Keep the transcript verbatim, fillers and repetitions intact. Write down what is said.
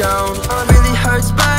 down. It really hurts, but